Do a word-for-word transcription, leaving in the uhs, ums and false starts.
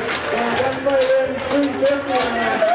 Now, everybody ready to